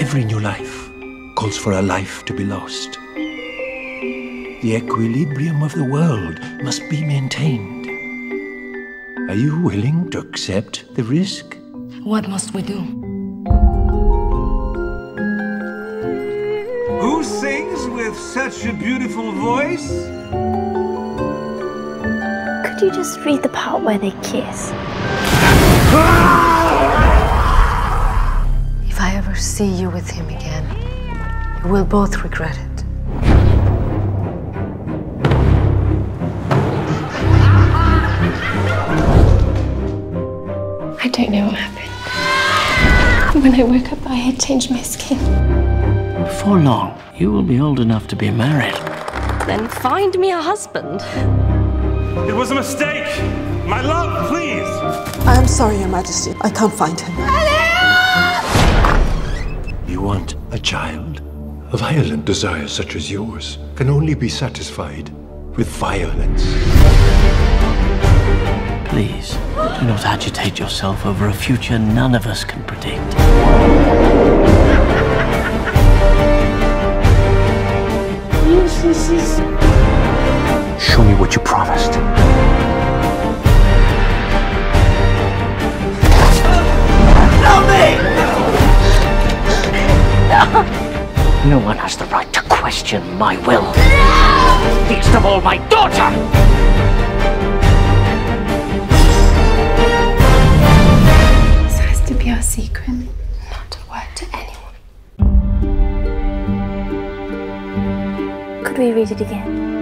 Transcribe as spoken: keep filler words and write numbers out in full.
Every new life calls for a life to be lost. The equilibrium of the world must be maintained. Are you willing to accept the risk? What must we do? Who sings with such a beautiful voice? Could you just read the part where they kiss? If I ever see you with him again, you will both regret it. I don't know what happened. When I woke up, I had changed my skin. Before long, you will be old enough to be married. Then find me a husband. It was a mistake. My love, please. I am sorry, Your Majesty. I can't find him. You want a child? A violent desire such as yours can only be satisfied with violence. Please, do not agitate yourself over a future none of us can predict. Show me what you promised. Help me! No one has the right to question my will. Least of all my daughter! Our secret, not a word to anyone. Could we read it again?